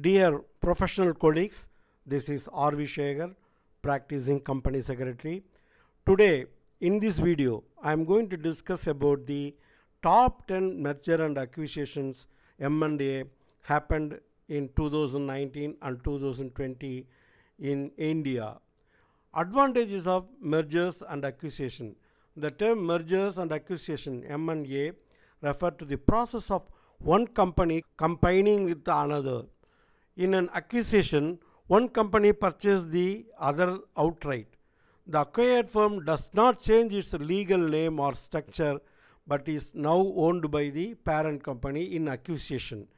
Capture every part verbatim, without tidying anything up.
Dear professional colleagues, this is R V Seckar, practicing company secretary. Today, in this video, I am going to discuss about the top ten merger and acquisitions M and A happened in two thousand nineteen and two thousand twenty in India. Advantages of mergers and acquisition. The term mergers and acquisition M and A refer to the process of one company combining with another. In an acquisition, one company purchases the other outright. The acquired firm does not change its legal name or structure, but is now owned by the parent company in acquisition.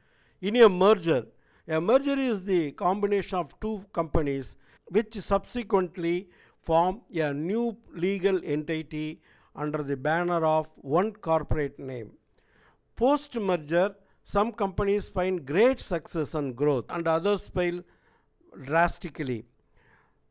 In a merger, a merger is the combination of two companies which subsequently form a new legal entity under the banner of one corporate name. Post-merger, some companies find great success and growth, and others fail drastically.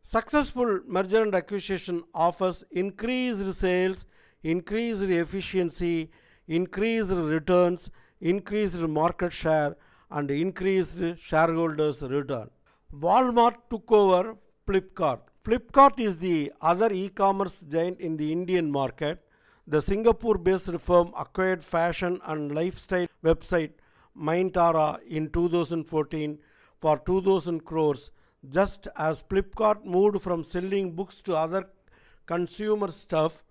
Successful merger and acquisition offers increased sales, increased efficiency, increased returns, increased market share, and increased shareholders' return. Walmart took over Flipkart. Flipkart is the other e-commerce giant in the Indian market. The Singapore-based firm acquired fashion and lifestyle website Myntra in two thousand fourteen for two thousand crores, just as Flipkart moved from selling books to other consumer stuff.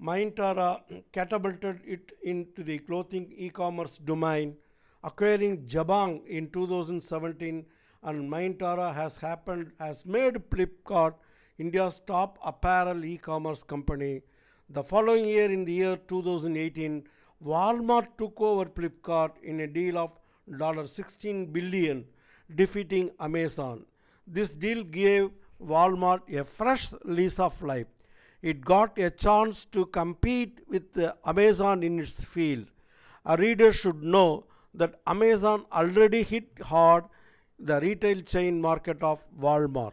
Myntra catapulted it into the clothing e-commerce domain, acquiring Jabong in two thousand seventeen, and Myntra has happened has made Flipkart India's top apparel e-commerce company. The following year, in the year two thousand eighteen, Walmart took over Flipkart in a deal of sixteen billion dollars, defeating Amazon. This deal gave Walmart a fresh lease of life. It got a chance to compete with uh, Amazon in its field. A reader should know that Amazon already hit hard the retail chain market of Walmart.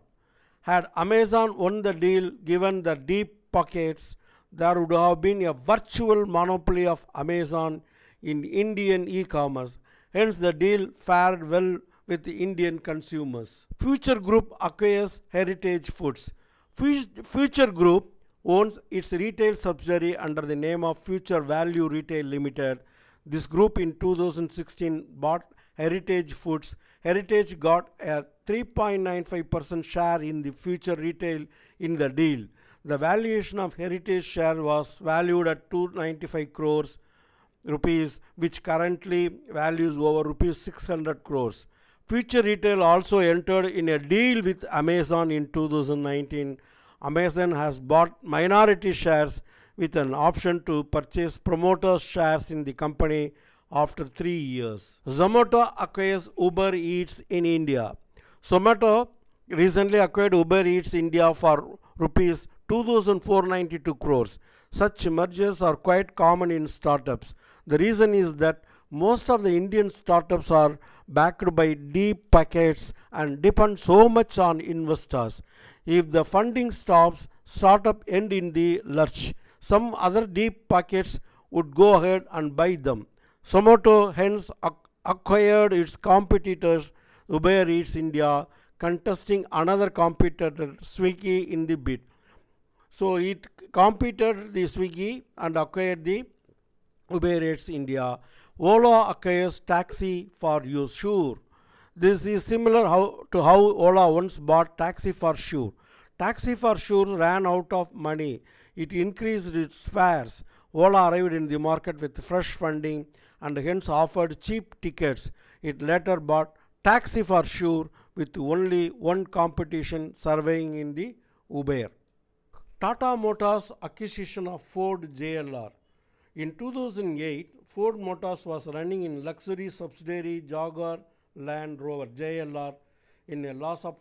Had Amazon won the deal, given the deep pockets, there would have been a virtual monopoly of Amazon in Indian e-commerce. Hence, the deal fared well with the Indian consumers. Future Group acquires Heritage Foods. Future Group owns its retail subsidiary under the name of Future Value Retail Limited. This group in two thousand sixteen bought Heritage Foods. Heritage got a three point nine five percent share in the Future Retail in the deal. The valuation of Heritage share was valued at two hundred ninety-five crores rupees, which currently values over rupees six hundred crores. Future Retail also entered in a deal with Amazon in two thousand nineteen. Amazon has bought minority shares with an option to purchase promoters' shares in the company after three years. Zomato acquires Uber Eats in India. Zomato recently acquired Uber Eats India for rupees two thousand four hundred ninety-two crores. Such mergers are quite common in startups. The reason is that most of the Indian startups are backed by deep pockets and depend so much on investors. If the funding stops, startups end in the lurch. Some other deep pockets would go ahead and buy them. Zomato hence acquired its competitors Uber Eats India, contesting another competitor Swiggy in the bid. So it competed the Swiggy and acquired the Uber Eats India. Ola acquires Taxi for Sure. This is similar how, to how Ola once bought Taxi for Sure. Taxi for Sure ran out of money. It increased its fares. Ola arrived in the market with fresh funding and hence offered cheap tickets. It later bought Taxi for Sure with only one competition surveying in the Uber. Tata Motors acquisition of Ford J L R. In two thousand eight, Ford Motors was running in luxury subsidiary Jaguar Land Rover J L R in a loss of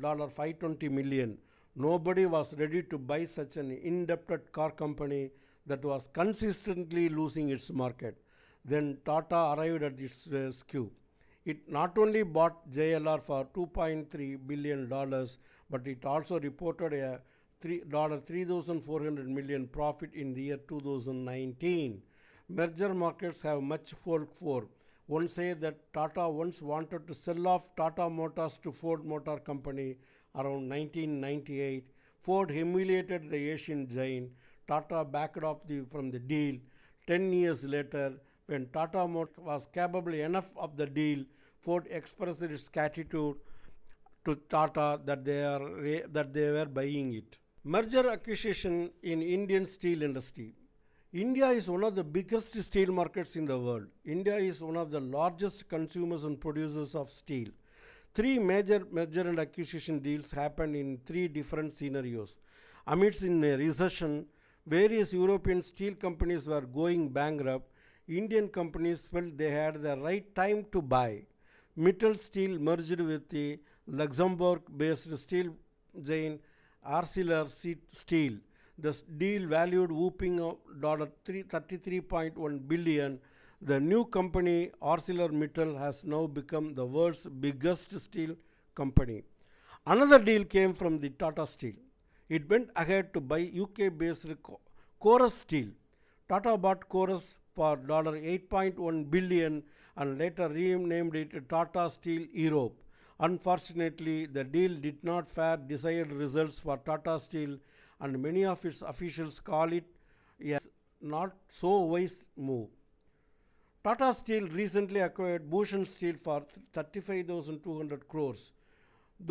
five hundred twenty million dollars. Nobody was ready to buy such an indebted car company that was consistently losing its market. Then Tata arrived at its rescue. It not only bought J L R for two point three billion dollars, but it also reported a three thousand four hundred million dollars profit in the year two thousand nineteen. Merger markets have much folk for. One say that Tata once wanted to sell off Tata Motors to Ford Motor Company around nineteen ninety-eight. Ford humiliated the Asian giant. Tata backed off the, from the deal. Ten years later, when Tata Motors was capable enough of the deal, Ford expressed its gratitude to Tata that they, are, that they were buying it. Merger acquisition in Indian steel industry. India is one of the biggest steel markets in the world. India is one of the largest consumers and producers of steel. Three major merger and acquisition deals happened in three different scenarios. Amidst in a recession, various European steel companies were going bankrupt. Indian companies felt they had the right time to buy. Mittal Steel merged with the Luxembourg-based steel giant Arcelor Steel. The deal valued whopping thirty-three point one billion dollars. The new company ArcelorMittal has now become the world's biggest steel company. Another deal came from the Tata Steel. It went ahead to buy U K-based Corus Steel. Tata bought Corus for eight point one billion dollars and later renamed it Tata Steel Europe. Unfortunately, the deal did not fare desired results for Tata Steel, and many of its officials call it a not so wise move. Tata Steel recently acquired Bhushan Steel for thirty-five thousand two hundred crores,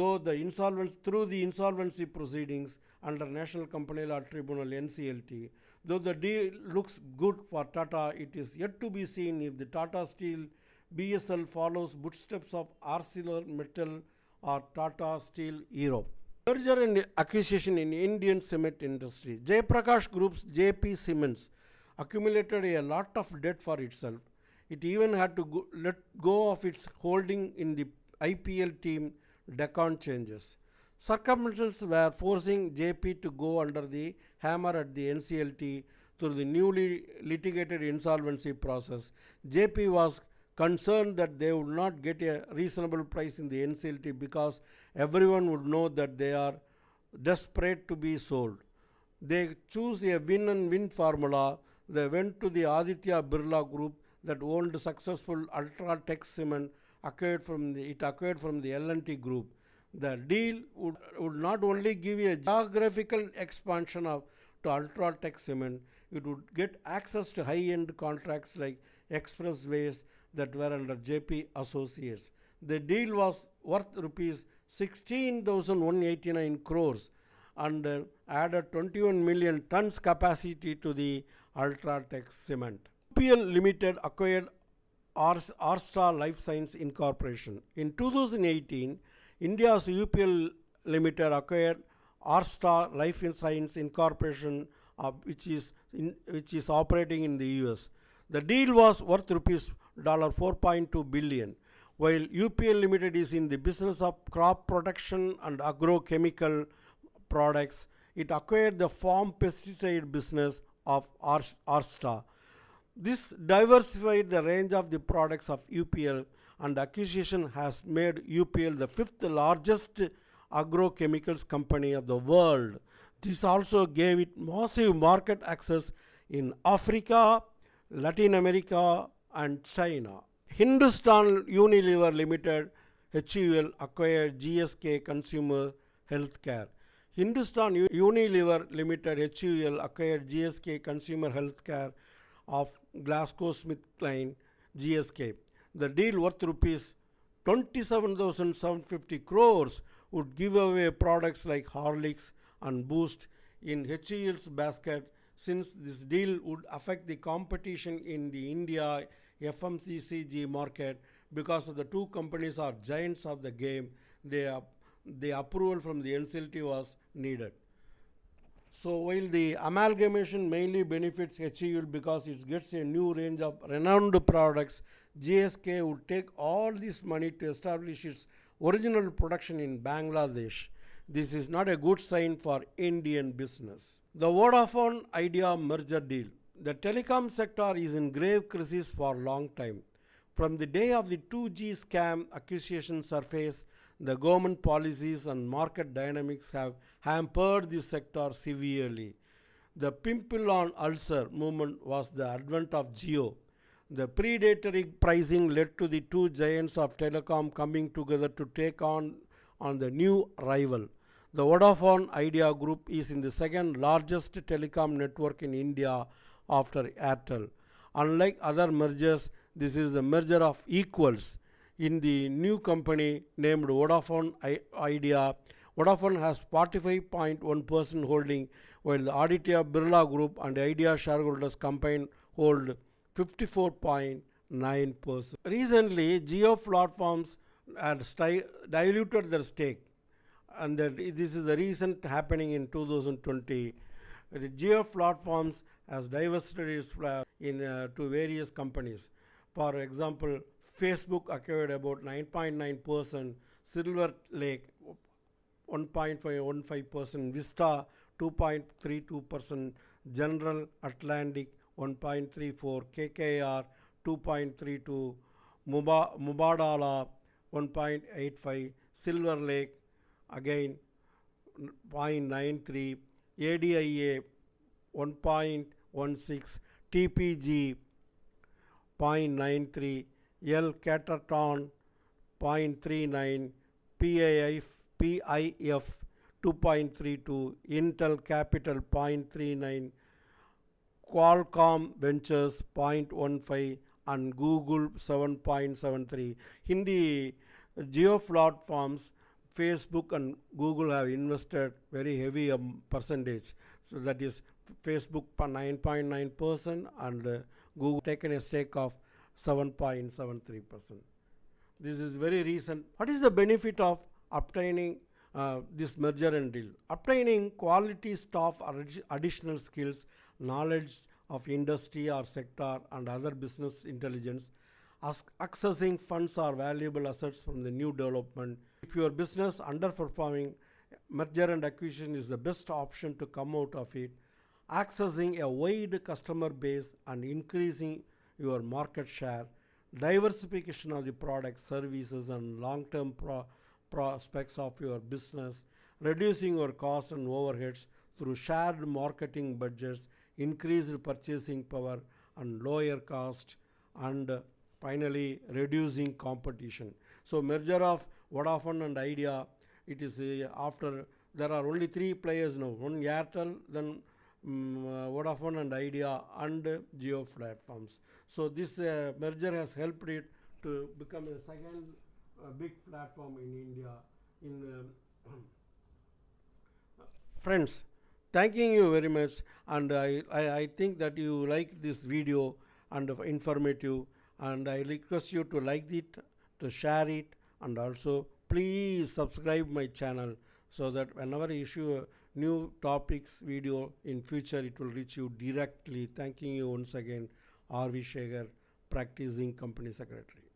though the insolvency through the insolvency proceedings under National Company Law Tribunal N C L T. Though the deal looks good for Tata, it is yet to be seen if the Tata Steel B S L follows footsteps of ArcelorMittal or Tata Steel Europe. Merger and acquisition in Indian cement industry. Jayaprakash Group's J P Cements accumulated a lot of debt for itself. It even had to go, let go of its holding in the I P L team. Deccan changes. Circumstances were forcing J P to go under the hammer at the N C L T through the newly litigated insolvency process. J P was concerned that they would not get a reasonable price in the N C L T because everyone would know that they are desperate to be sold. They choose a win-and-win formula. They went to the Aditya Birla Group that owned successful UltraTech cement acquired from the, it acquired from the L and T Group. The deal would, would not only give a geographical expansion of to UltraTech cement, it would get access to high-end contracts like expressways that were under J P Associates. The deal was worth rupees sixteen thousand one hundred eighty-nine crores and uh, added twenty-one million tons capacity to the UltraTech cement. U P L Limited acquired Arysta Life Science Incorporation. In two thousand eighteen, India's U P L Limited acquired Arysta Life Science Incorporation, uh, which is in, which is operating in the U S. The deal was worth rupees four point two billion dollars. While U P L Limited is in the business of crop production and agrochemical products, it acquired the farm pesticide business of Arysta. This diversified the range of the products of U P L, and acquisition has made U P L the fifth largest agrochemicals company of the world. This also gave it massive market access in Africa, Latin America, and China. Hindustan Unilever Limited, H U L, acquired G S K Consumer Healthcare. Hindustan Unilever Limited, H U L, acquired G S K Consumer Healthcare of GlaxoSmithKline, G S K. The deal worth rupees twenty-seven thousand seven hundred fifty crores would give away products like Horlicks and Boost in H U L's basket, since this deal would affect the competition in the India F M C G market. Because of the two companies are giants of the game, they are, the approval from the N C L T was needed. So while the amalgamation mainly benefits H U L because it gets a new range of renowned products, G S K would take all this money to establish its original production in Bangladesh. This is not a good sign for Indian business. The Vodafone Idea merger deal. The telecom sector is in grave crisis for a long time. From the day of the two G scam accusation surface, the government policies and market dynamics have hampered the sector severely. The pimple on ulcer movement was the advent of Jio. The predatory pricing led to the two giants of telecom coming together to take on, on the new rival. The Vodafone Idea Group is in the second largest telecom network in India after Airtel. Unlike other mergers, this is the merger of equals. In the new company named Vodafone Idea, Vodafone has forty-five point one percent holding, while the Aditya Birla Group and Idea shareholders combined hold fifty-four point nine percent. Recently, Geo Platforms had diluted their stake, and that this is the recent happening in two thousand twenty. The Geo Platforms has divested its in uh, to various companies. For example, Facebook acquired about nine point nine percent, Silver Lake one point five one five percent, Vista two point three two percent, General Atlantic one point three four, K K R two point three two, Mubadala Mubadala one point eight five, Silver Lake again zero point nine three, A D I A one point one six, T P G zero point nine three, L Caterton zero point three nine, PIF PIF two point three two, Intel Capital zero point three nine, Qualcomm Ventures zero point one five, and Google seven point seven three. In the Geo Platforms, Facebook and Google have invested very heavy um, percentage. So that is Facebook nine point nine percent and uh, Google taken a stake of seven point seven three percent. This is very recent. What is the benefit of obtaining uh, this merger and deal? Obtaining quality staff or additional skills, knowledge of industry or sector and other business intelligence, accessing funds or valuable assets from the new development. If your business underperforming, merger and acquisition is the best option to come out of it. Accessing a wide customer base and increasing your market share, diversification of the products, services and long-term pro prospects of your business, reducing your costs and overheads through shared marketing budgets, increased purchasing power and lower cost, and uh, finally reducing competition. So merger of Vodafone and Idea, it is uh, after there are only three players now, one Airtel, then um, uh, Vodafone and Idea, and uh, Geo Platforms. So this uh, merger has helped it to become the second uh, big platform in India. In uh, friends, thanking you very much, and I, I, I think that you like this video and uh, informative, and I request you to like it, to share it, and also please subscribe my channel so that whenever I issue a new topics video in future, it will reach you directly. Thanking you once again, R V Seckar, Practicing Company Secretary.